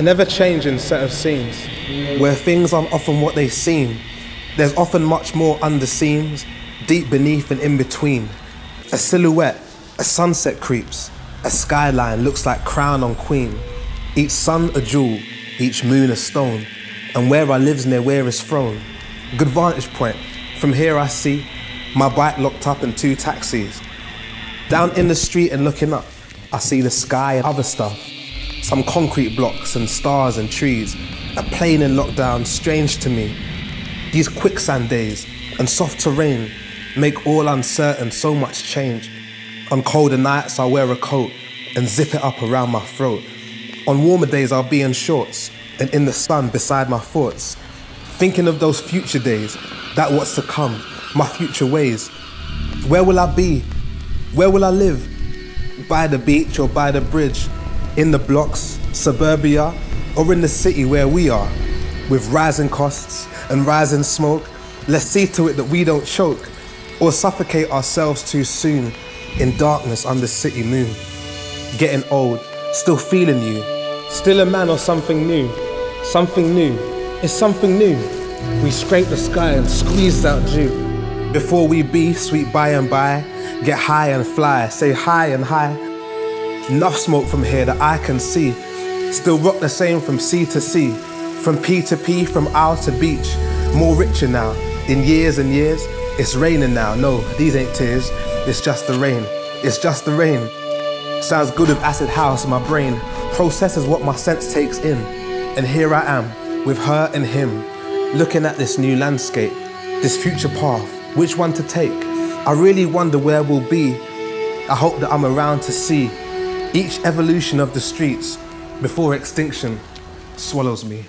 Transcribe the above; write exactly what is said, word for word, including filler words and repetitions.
an ever-changing set of scenes. Where things aren't often what they seem. There's often much more under seams, deep beneath and in between. A silhouette, a sunset creeps, a skyline looks like crown on queen. Each sun a jewel, each moon a stone, and where I live's near where is thrown. Good vantage point, from here I see my bike locked up in two taxis. Down in the street and looking up, I see the sky and other stuff. Some concrete blocks and stars and trees. A plane in lockdown, strange to me. These quicksand days and soft terrain make all uncertain so much change. On colder nights I'll wear a coat and zip it up around my throat. On warmer days I'll be in shorts and in the sun beside my thoughts. Thinking of those future days, that what's to come, my future ways. Where will I be? Where will I live? By the beach or by the bridge? In the blocks, suburbia, or in the city where we are? With rising costs and rising smoke, let's see to it that we don't choke or suffocate ourselves too soon in darkness under city moon. Getting old, still feeling you. Still a man or something new. Something new. It's something new. We scrape the sky and squeezed out dew. Before we be, sweet by and by, get high and fly, say high and high. Enough smoke from here that I can see. Still rock the same from sea to sea, from P to P, from owl to beach. More richer now, in years and years. It's raining now, no, these ain't tears. It's just the rain, it's just the rain. Sounds good with acid house in my brain. Processes what my sense takes in. And here I am, with her and him, looking at this new landscape, this future path. Which one to take? I really wonder where we'll be. I hope that I'm around to see each evolution of the streets before extinction swallows me.